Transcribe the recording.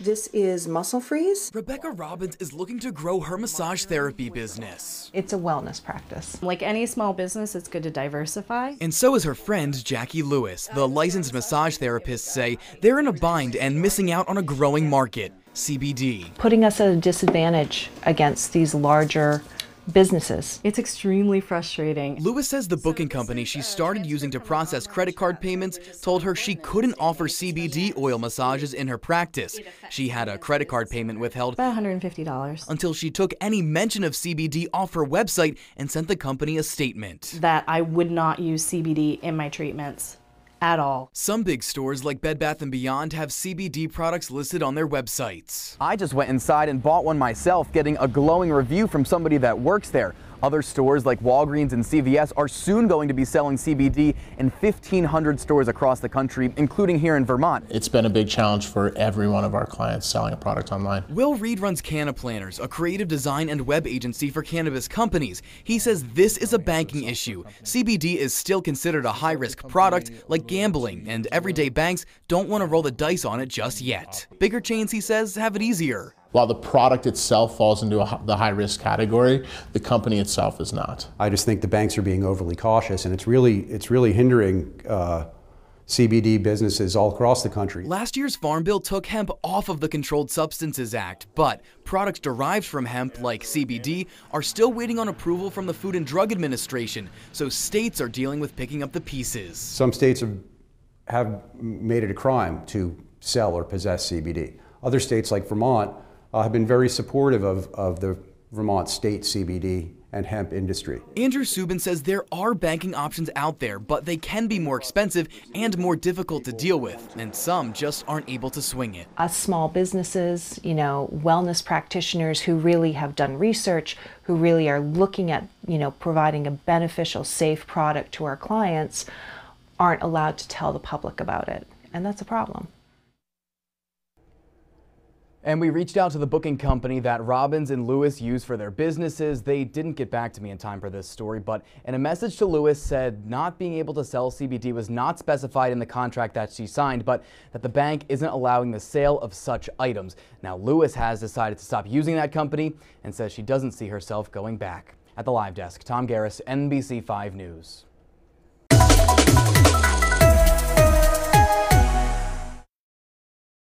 This is Muscle Freeze. Rebecca Robbins is looking to grow her massage therapy business. It's a wellness practice. Like any small business, it's good to diversify. And so is her friend, Jackie Lewis. The licensed massage therapists say they're in a bind and missing out on a growing market, CBD. Putting us at a disadvantage against these larger businesses. It's extremely frustrating. Lewis says the booking company she started using to process credit card payments told her she couldn't offer CBD oil massages in her practice. She had a credit card payment withheld, about $150, until she took any mention of CBD off her website and sent the company a statement. That I would not use CBD in my treatments at all. Some big stores like Bed Bath & Beyond have CBD products listed on their websites. I just went inside and bought one myself, getting a glowing review from somebody that works there. Other stores like Walgreens and CVS are soon going to be selling CBD in 1,500 stores across the country, including here in Vermont. It's been a big challenge for every one of our clients selling a product online. Will Reed runs Canna Planners, a creative design and web agency for cannabis companies. He says this is a banking issue. CBD is still considered a high-risk product like gambling, and everyday banks don't want to roll the dice on it just yet. Bigger chains, he says, have it easier. While the product itself falls into the high-risk category, the company itself is not. I just think the banks are being overly cautious, and it's really hindering CBD businesses all across the country. Last year's Farm Bill took hemp off of the Controlled Substances Act, but products derived from hemp, like CBD, are still waiting on approval from the Food and Drug Administration, so states are dealing with picking up the pieces. Some states have made it a crime to sell or possess CBD. Other states, like Vermont, have been very supportive of the Vermont state CBD and hemp industry. Andrew Subin says there are banking options out there, but they can be more expensive and more difficult to deal with, and some just aren't able to swing it. Us small businesses, you know, wellness practitioners who really have done research, who really are looking at, you know, providing a beneficial, safe product to our clients, aren't allowed to tell the public about it, and that's a problem. And we reached out to the booking company that Robbins and Lewis use for their businesses. They didn't get back to me in time for this story, but in a message to Lewis said not being able to sell CBD was not specified in the contract that she signed, but that the bank isn't allowing the sale of such items. Now Lewis has decided to stop using that company and says she doesn't see herself going back. At the live desk, Tom Garris, NBC5 News.